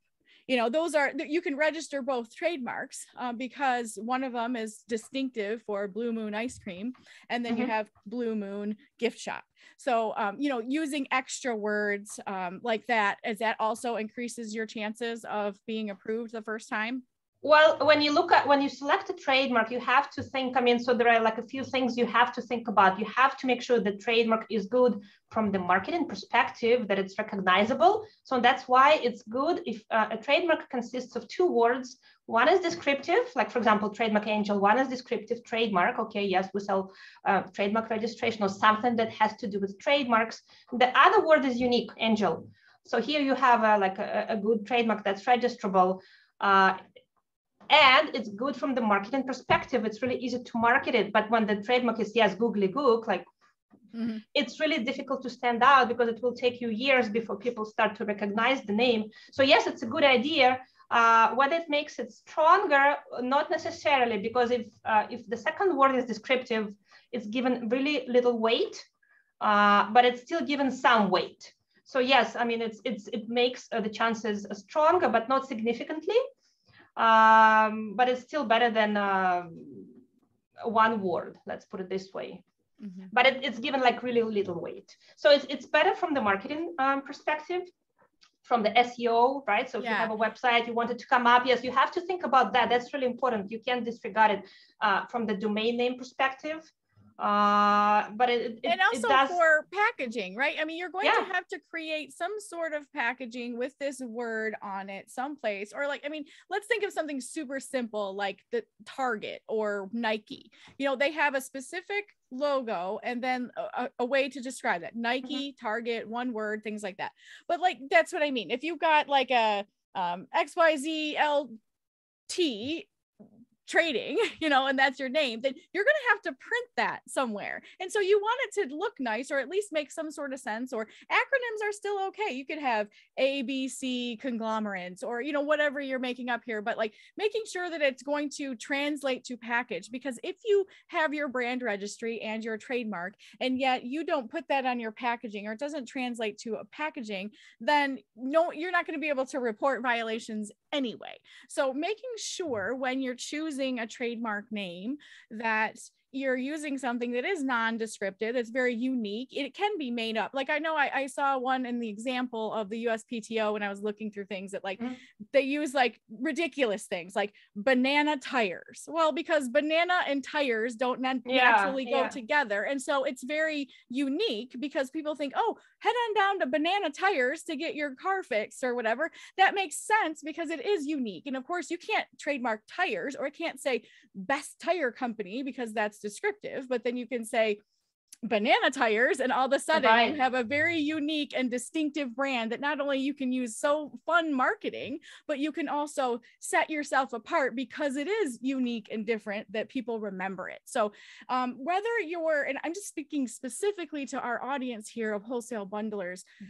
You know, those are, you can register both trademarks uh, because one of them is distinctive for Blue Moon ice cream. And then mm-hmm. you have Blue Moon gift shop. So, um, you know, using extra words um, like that, as that also increases your chances of being approved the first time. Well, when you look at, when you select a trademark, you have to think, I mean, so there are like a few things you have to think about. You have to make sure the trademark is good from the marketing perspective, that it's recognizable. So that's why it's good if uh, a trademark consists of two words. One is descriptive, like for example, Trademark Angel. One is descriptive trademark. Okay, yes, we sell uh, trademark registration or something that has to do with trademarks. The other word is unique, angel. So here you have a, like a, a good trademark that's registrable. Uh, And it's good from the marketing perspective. It's really easy to market it. But when the trademark is, yes, googly gook, like mm-hmm. it's really difficult to stand out because it will take you years before people start to recognize the name. So yes, it's a good idea. Uh, whether it makes it stronger, not necessarily, because if uh, if the second word is descriptive, it's given really little weight, uh, but it's still given some weight. So yes, I mean, it's it's it makes uh, the chances stronger, but not significantly. Um, but it's still better than uh, one word, let's put it this way. Mm-hmm. But it, it's given like really little weight. So it's, it's better from the marketing um, perspective, from the S E O, right? So if yeah. you have a website, you want it to come up, yes, you have to think about that. That's really important. You can't disregard it uh, from the domain name perspective. Uh, but it, it, and also it does... for packaging, right? I mean, you're going yeah. to have to create some sort of packaging with this word on it someplace, or like, I mean, let's think of something super simple like the Target or Nike. You know, they have a specific logo and then a, a way to describe that. Nike, mm-hmm. Target, one word, things like that. But like, that's what I mean. If you've got like a um, X Y Z L T trading, you know, and that's your name, then you're going to have to print that somewhere. And so you want it to look nice, or at least make some sort of sense, or acronyms are still okay. You could have A B C conglomerates, or, you know, whatever you're making up here, but like making sure that it's going to translate to package, because if you have your brand registry and your trademark, and yet you don't put that on your packaging, or it doesn't translate to a packaging, then no, you're not going to be able to report violations anyway. So making sure when you're choosing a trademark name that you're using something that is non-descriptive, that's very unique. It can be made up. Like I know I, I saw one in the example of the U S P T O when I was looking through things that like, mm-hmm. they use like ridiculous things like banana tires. Well, because banana and tires don't na- yeah, naturally go yeah. together. And so it's very unique because people think, oh, head on down to Banana Tires to get your car fixed or whatever. That makes sense because it is unique. And of course you can't trademark tires, or it can't say Best Tire Company because that's descriptive, but then you can say Banana Tires, and all of a sudden right. you have a very unique and distinctive brand that not only you can use so fun marketing, but you can also set yourself apart because it is unique and different that people remember it. So um, whether you're, and I'm just speaking specifically to our audience here of wholesale bundlers, mm-hmm.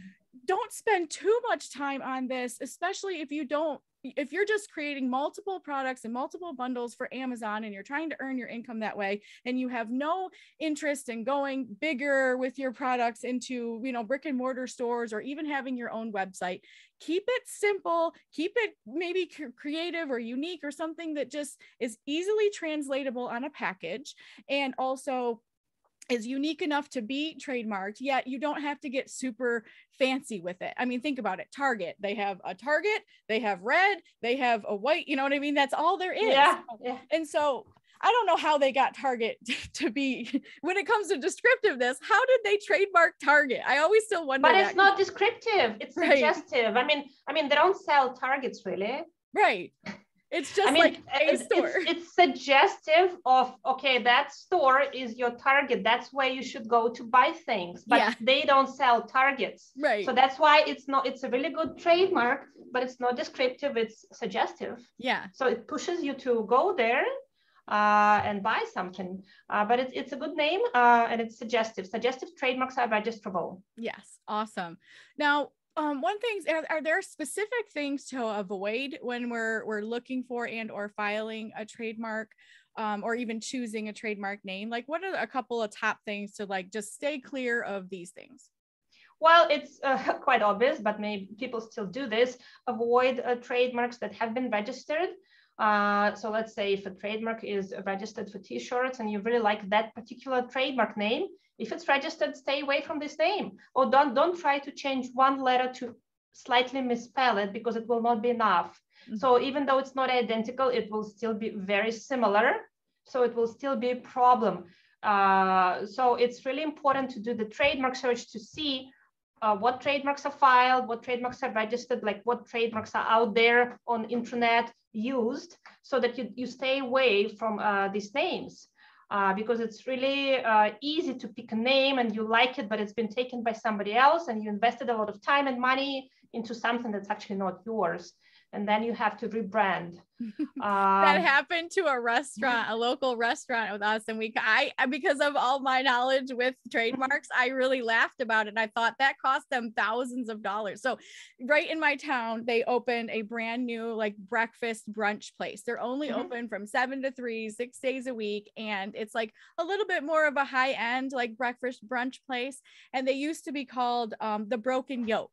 don't spend too much time on this, especially if you don't if you're just creating multiple products and multiple bundles for Amazon and you're trying to earn your income that way, and you have no interest in going bigger with your products into, you know, brick and mortar stores, or even having your own website. Keep it simple, keep it maybe creative or unique, or something that just is easily translatable on a package, and also is unique enough to be trademarked, yet you don't have to get super fancy with it. I mean, think about it. Target, they have a Target, they have red, they have a white, you know what I mean? That's all there is. Yeah, yeah. And so I don't know how they got Target to be, when it comes to descriptiveness, how did they trademark Target? I always still wonder. But it's that. Not descriptive, it's right. suggestive. I mean, I mean, they don't sell Targets really. Right. It's just I mean, like a store. It's, it's suggestive of, okay, that store is your Target. That's where you should go to buy things, but yeah. they don't sell Targets. Right. So that's why it's not, it's a really good trademark, but it's not descriptive. It's suggestive. Yeah. So it pushes you to go there uh, and buy something, uh, but it, it's a good name uh, and it's suggestive. Suggestive trademarks are registrable. Yes. Awesome. Now, Um, one thing, are, are there specific things to avoid when we're we're looking for and or filing a trademark, um, or even choosing a trademark name? Like, what are a couple of top things to like just stay clear of these things? Well, it's uh, quite obvious, but maybe people still do this. Avoid uh, trademarks that have been registered. Uh, so let's say if a trademark is registered for t-shirts and you really like that particular trademark name, if it's registered, stay away from this name, or don't don't try to change one letter to slightly misspell it, because it will not be enough. Mm-hmm. So even though it's not identical, it will still be very similar. So it will still be a problem. Uh, so it's really important to do the trademark search to see uh, what trademarks are filed, what trademarks are registered, like what trademarks are out there on internet used, so that you, you stay away from uh, these names. Uh, because it's really uh, easy to pick a name and you like it, but it's been taken by somebody else and you invested a lot of time and money into something that's actually not yours. And then you have to rebrand. Um, that happened to a restaurant, a local restaurant with us. And we, I, because of all my knowledge with trademarks, I really laughed about it. And I thought that cost them thousands of dollars. So right in my town, they opened a brand new like breakfast brunch place. They're only mm-hmm. open from seven to three, six days a week. And it's like a little bit more of a high end, like breakfast brunch place. And they used to be called um, the Broken Yolk.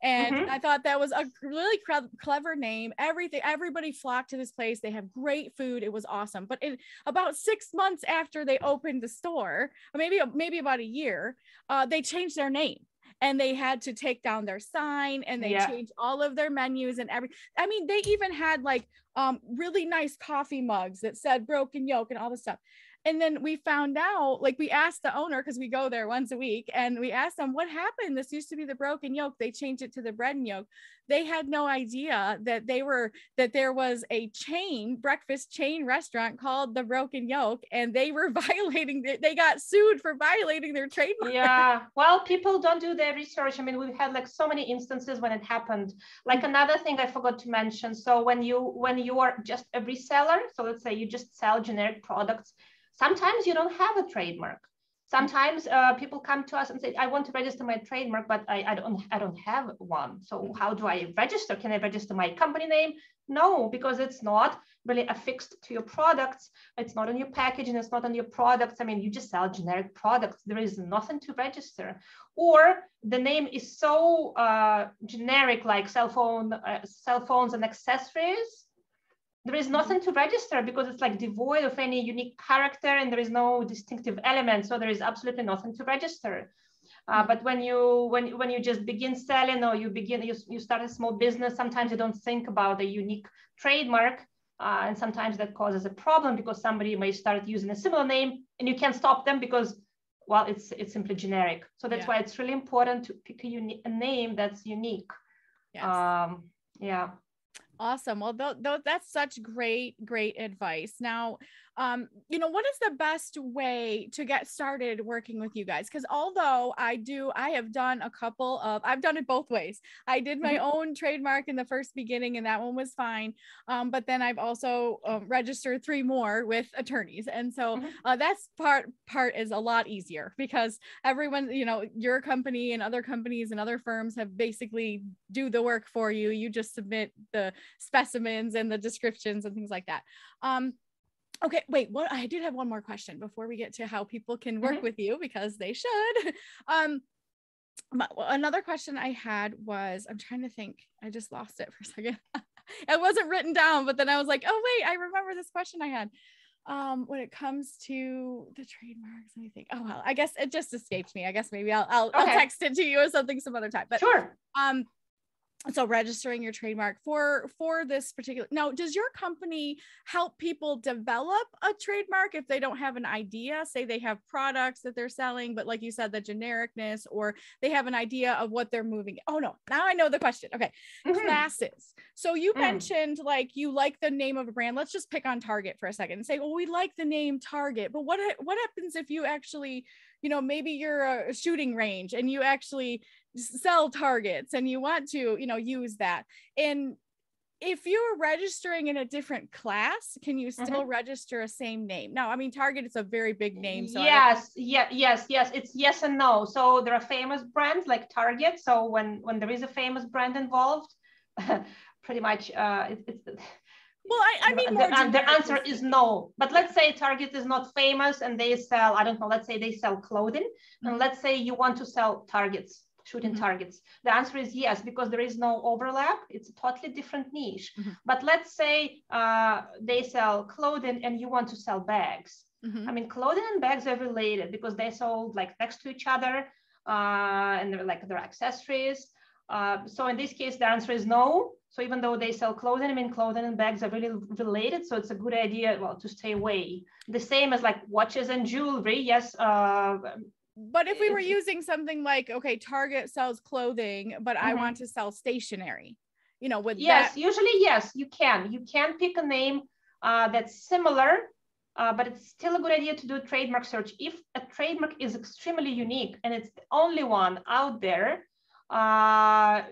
And mm-hmm. I thought that was a really clever name. Everything, everybody flocked to this place. They have great food. It was awesome. But in about six months after they opened the store, or maybe, maybe about a year, uh, they changed their name. And they had to take down their sign, and they yeah. changed all of their menus and every, I mean, they even had like um, really nice coffee mugs that said Broken Yolk and all this stuff. And then we found out, like we asked the owner, because we go there once a week, and we asked them, what happened? This used to be the Broken Yolk. They changed it to the Bread and Yolk. They had no idea that they were, that there was a chain breakfast chain restaurant called the Broken Yolk, and they were violating, they got sued for violating their trademark. Yeah. Well, people don't do their research. I mean, we've had like so many instances when it happened. Like another thing I forgot to mention. So when you, when you are just a reseller, so let's say you just sell generic products, sometimes you don't have a trademark. Sometimes uh, people come to us and say, I want to register my trademark, but I, I, don't, I don't have one. So how do I register? Can I register my company name? No, because it's not really affixed to your products. It's not on your packaging. It's not on your products. I mean, you just sell generic products. There is nothing to register. Or the name is so uh, generic, like cell phone, uh, cell phones and accessories. There is nothing to register because it's like devoid of any unique character and there is no distinctive element. So there is absolutely nothing to register. Uh, but when you when, when you just begin selling or you begin, you, you start a small business, sometimes you don't think about a unique trademark. Uh, and sometimes that causes a problem because somebody may start using a similar name and you can't stop them because, well, it's, it's simply generic. So that's yeah. why it's really important to pick a, uni- a name that's unique. Yes. Um, yeah. Awesome. Well, th- th- that's such great, great advice. Now, um, you know, what is the best way to get started working with you guys? Because although I do, I have done a couple of, I've done it both ways. I did my own trademark in the first beginning and that one was fine. Um, but then I've also uh, registered three more with attorneys. And so uh, that's part, part is a lot easier because everyone, you know, your company and other companies and other firms have basically do the work for you. You just submit the specimens and the descriptions and things like that. Um, okay, wait, what? I did have one more question before we get to how people can work mm-hmm. with you because they should. Um, but another question I had was, I'm trying to think, I just lost it for a second. It wasn't written down, but then I was like, oh wait, I remember this question I had. Um, when it comes to the trademarks, let me think. Oh, well, I guess it just escaped me. I guess maybe I'll, I'll, okay. I'll text it to you or something some other time, but sure. um, So registering your trademark for, for this particular, now, does your company help people develop a trademark if they don't have an idea, say they have products that they're selling, but like you said, the genericness, or they have an idea of what they're moving. Oh no, now I know the question. Okay. Mm-hmm. Classes. So you mm. mentioned like, you like the name of a brand. Let's just pick on Target for a second and say, well, we like the name Target, but what, what happens if you actually, you know, maybe you're a shooting range and you actually sell targets and you want to, you know, use that. And if you're registering in a different class, can you still mm-hmm. register a same name? No, I mean, Target is a very big name. So yes, yeah, yes, yes. It's yes and no. So there are famous brands like Target. So when, when there is a famous brand involved, pretty much uh, it, it's... Well, I, I mean, the, uh, the answer is no, but let's say Target is not famous and they sell, I don't know, let's say they sell clothing mm-hmm. and let's say you want to sell targets, shooting mm-hmm. targets. The answer is yes, because there is no overlap. It's a totally different niche, mm-hmm. but let's say uh, they sell clothing and you want to sell bags. Mm-hmm. I mean, clothing and bags are related because they sold like next to each other uh, and they're like their accessories. Uh, so in this case, the answer is no. So even though they sell clothing, I mean, clothing and bags are really related. So it's a good idea, well, to stay away. The same as like watches and jewelry. Yes. Uh, but if we were using something like, okay, Target sells clothing, but mm-hmm. I want to sell stationery, you know, with yes, that- usually, yes, you can. You can pick a name uh, that's similar, uh, but it's still a good idea to do a trademark search. If a trademark is extremely unique and it's the only one out there, uh,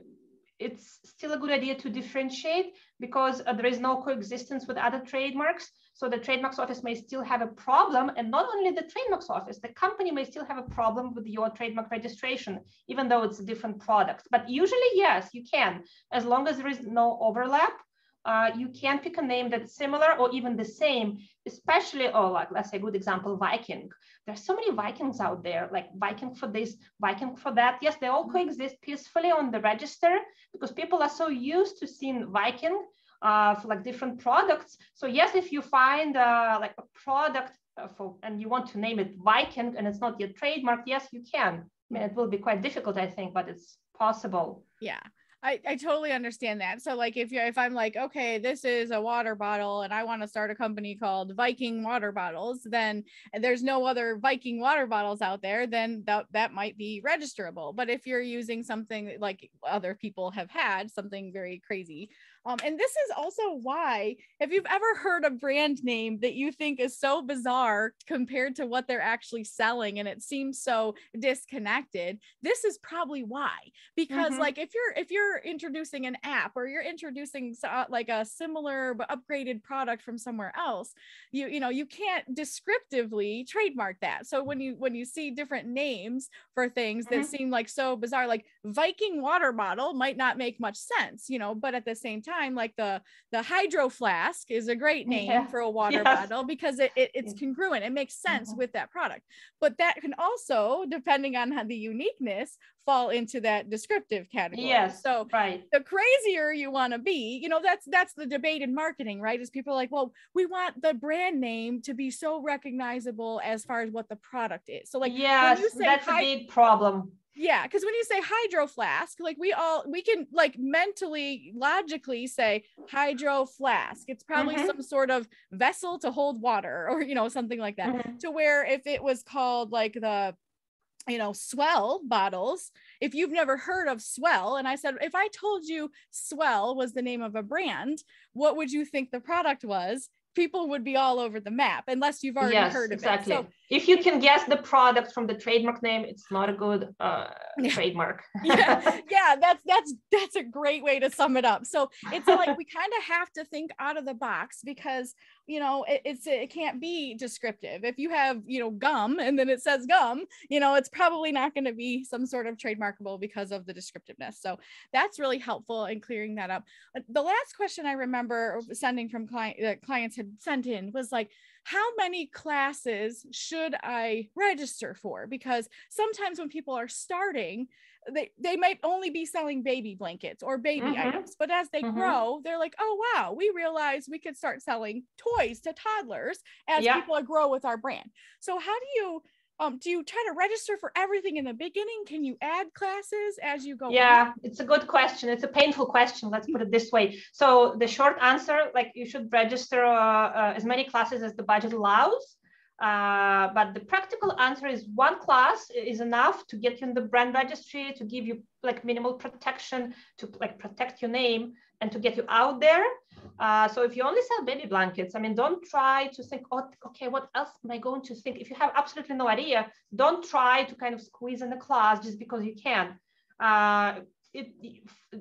it's still a good idea to differentiate because uh, there is no coexistence with other trademarks. So the trademarks office may still have a problem. And not only the trademarks office, the company may still have a problem with your trademark registration, even though it's a different product. But usually, yes, you can. As long as there is no overlap, uh, you can pick a name that's similar or even the same, especially, oh, like, let's say a good example, Viking. There's so many Vikings out there, like Viking for this, Viking for that. Yes, they all coexist peacefully on the register because people are so used to seeing Viking uh, for like different products. So yes, if you find uh, like a product for, and you want to name it Viking and it's not your trademark, yes, you can. I mean, it will be quite difficult, I think, but it's possible. Yeah. I, I totally understand that. So like, if you're, if I'm like, okay, this is a water bottle and I want to start a company called Viking Water Bottles, then and there's no other Viking water bottles out there, then that, that might be registerable. But if you're using something like other people have had, something very crazy. Um, and this is also why, if you've ever heard a brand name that you think is so bizarre compared to what they're actually selling, and it seems so disconnected, this is probably why, because mm-hmm. like, if you're, if you're introducing an app, or you're introducing uh, like a similar but upgraded product from somewhere else, you, you know, you can't descriptively trademark that. So when you, when you see different names for things mm-hmm. that seem like so bizarre, like Viking water bottle might not make much sense, you know, but at the same time, like the the Hydro Flask is a great name yeah. for a water yeah. bottle, because it, it it's congruent, it makes sense mm-hmm. with that product. But that can also, depending on how the uniqueness, fall into that descriptive category. Yes, so right. the crazier you want to be, you know, that's that's the debate in marketing, right? Is people are like, well, we want the brand name to be so recognizable as far as what the product is. So like, yes, you say that's high- a big problem. Yeah, because when you say Hydro Flask, like we all, we can like mentally, logically say Hydro Flask. It's probably mm-hmm. some sort of vessel to hold water, or, you know, something like that. Mm-hmm. To where if it was called like the, you know, Swell bottles, if you've never heard of Swell, and I said, if I told you Swell was the name of a brand, what would you think the product was? People would be all over the map unless you've already yes, heard of exactly. it. So if you can guess the product from the trademark name, it's not a good uh, yeah. trademark. yeah. yeah, that's that's that's a great way to sum it up. So it's like we kind of have to think out of the box, because you know, it, it's, it can't be descriptive. If you have, you know, gum and then it says gum, you know, it's probably not going to be some sort of trademarkable because of the descriptiveness. So that's really helpful in clearing that up. The last question I remember sending from client, that clients had sent in was like, how many classes should I register for? Because sometimes when people are starting, they, they might only be selling baby blankets or baby mm-hmm. items, but as they mm-hmm. grow, they're like, oh, wow, we realize we could start selling toys to toddlers as yeah. people grow with our brand. So how do you, um, do you try to register for everything in the beginning? Can you add classes as you go? Yeah, on? It's a good question. It's a painful question. Let's put it this way. So the short answer, like you should register uh, uh, as many classes as the budget allows. Uh, but the practical answer is one class is enough to get you in the brand registry, to give you like minimal protection, to like protect your name and to get you out there. Uh, so if you only sell baby blankets, I mean, don't try to think, oh, okay, what else am I going to think? If you have absolutely no idea, don't try to kind of squeeze in the class just because you can. Uh, it,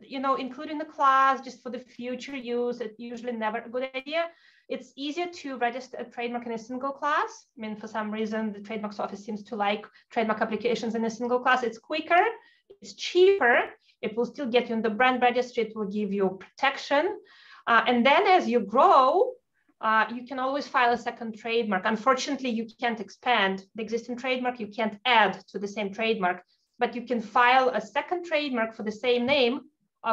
you know, including the class just for the future use, it's usually never a good idea. It's easier to register a trademark in a single class. I mean, for some reason, the trademarks office seems to like trademark applications in a single class. It's quicker, it's cheaper. It will still get you in the brand registry. It will give you protection. Uh, and then as you grow, uh, you can always file a second trademark. Unfortunately, you can't expand the existing trademark. You can't add to the same trademark, but you can file a second trademark for the same name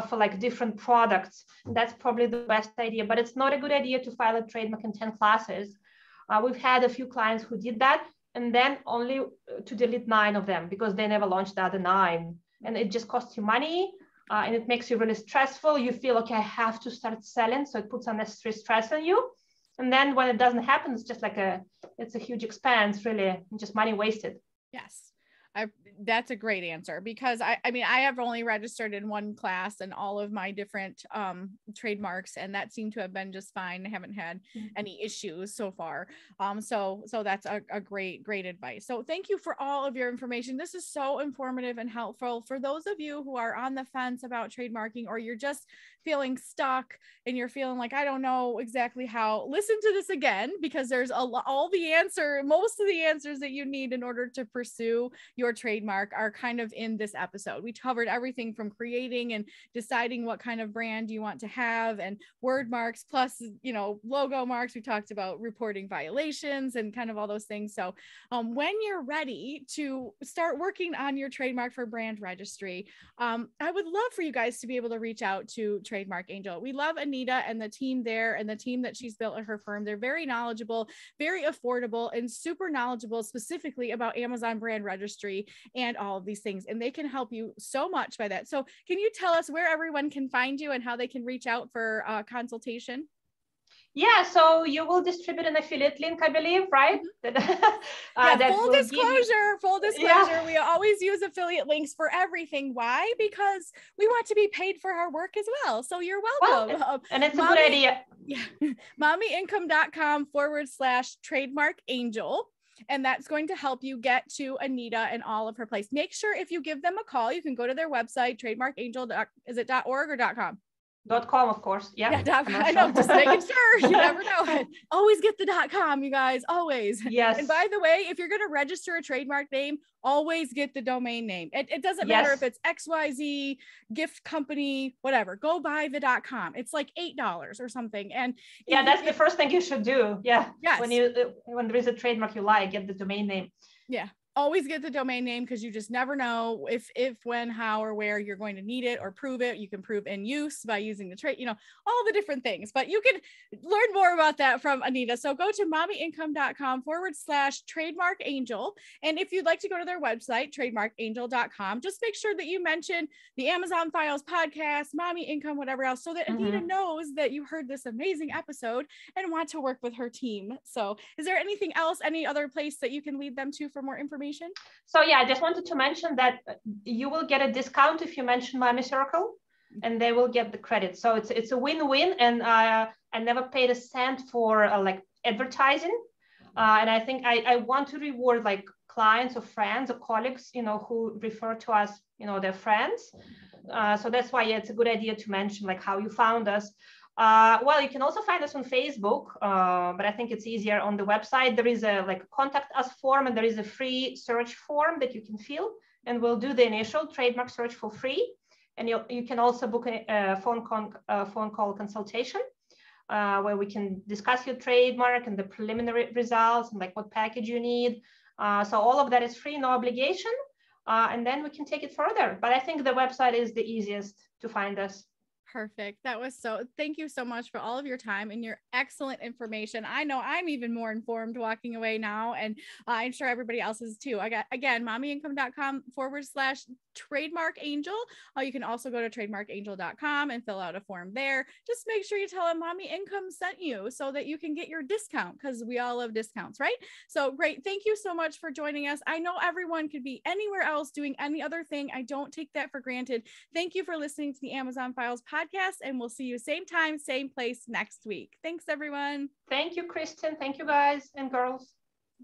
for like different products. That's probably the best idea, but it's not a good idea to file a trademark in ten classes. Uh, we've had a few clients who did that and then only to delete nine of them because they never launched the other nine. And it just costs you money uh, and it makes you really stressful. You feel, okay, I have to start selling. So it puts unnecessary stress on you. And then when it doesn't happen, it's just like a, it's a huge expense really, just money wasted. Yes. I, that's a great answer because I, I mean, I have only registered in one class and all of my different um, trademarks, and that seemed to have been just fine. I haven't had mm-hmm. any issues so far. Um, so, so that's a, a great, great advice. So thank you for all of your information. This is so informative and helpful for those of you who are on the fence about trademarking, or you're just feeling stuck and you're feeling like, I don't know exactly how. Listen to this again, because there's a, all the answer, most of the answers that you need in order to pursue your trademark are kind of in this episode. We covered everything from creating and deciding what kind of brand you want to have, and word marks, plus, you know, logo marks. We talked about reporting violations and kind of all those things. So um, when you're ready to start working on your trademark for brand registry, um, I would love for you guys to be able to reach out to Trademark Angel. We love Anita and the team there and the team that she's built at her firm. They're very knowledgeable, very affordable, and super knowledgeable specifically about Amazon Brand Registry and all of these things. And they can help you so much by that. So can you tell us where everyone can find you and how they can reach out for uh, consultation? Yeah, so you will distribute an affiliate link, I believe, right? uh, yeah, full disclosure, full disclosure. Yeah. We always use affiliate links for everything. Why? Because we want to be paid for our work as well. So you're welcome. Well, and it's Mommy, a good idea. Yeah, mommyincome.com forward slash trademark angel. And that's going to help you get to Anita and all of her place. Make sure if you give them a call, you can go to their website, trademark angel dot com. Is it .org or .com? Dot com, of course. Yeah, yeah dot, I know, just making sure. You never know. Always get the dot com, you guys, always. Yes. And by the way, if you're going to register a trademark name, always get the domain name. It, it doesn't yes. matter if it's X Y Z, gift company, whatever. Go buy the dot com. It's like eight dollars or something. And yeah, that's if, the first thing you should do. Yeah. Yes. When, you, when there is a trademark you like, get the domain name. Yeah. Always get the domain name because you just never know if, if, when, how, or where you're going to need it or prove it. You can prove in use by using the trade, you know, all the different things, but you can learn more about that from Anita. So go to mommyincome.com forward slash trademark angel. And if you'd like to go to their website, trademark angel dot com, just make sure that you mention the Amazon Files podcast, Mommy Income, whatever else, so that mm-hmm. Anita knows that you heard this amazing episode and want to work with her team. So is there anything else, any other place that you can lead them to for more information? So yeah, I just wanted to mention that you will get a discount if you mention Mommy Circle, and they will get the credit. So it's it's a win-win, and uh, I never paid a cent for uh, like advertising, uh, and I think I, I want to reward like clients or friends or colleagues, you know, who refer to us, you know, their friends. Uh, so that's why yeah, it's a good idea to mention like how you found us. Uh, well, you can also find us on Facebook, uh, but I think it's easier on the website. There is a like contact us form, and there is a free search form that you can fill, and we'll do the initial trademark search for free. And you you can also book a, a phone con a phone call consultation uh, where we can discuss your trademark and the preliminary results and like what package you need. Uh, so all of that is free, no obligation, uh, and then we can take it further. But I think the website is the easiest to find us. Perfect. That was so, thank you so much for all of your time and your excellent information. I know I'm even more informed walking away now, and uh, I'm sure everybody else is too. I got, again, mommyincome.com forward slash trademark angel. Uh, you can also go to trademark angel dot com and fill out a form there. Just make sure you tell them Mommy Income sent you so that you can get your discount, because we all love discounts, right? So great. Thank you so much for joining us. I know everyone could be anywhere else doing any other thing. I don't take that for granted. Thank you for listening to the Amazon Files podcast. Podcast, and we'll see you same time, same place next week. Thanks, everyone. Thank you, Kristen. Thank you, guys and girls.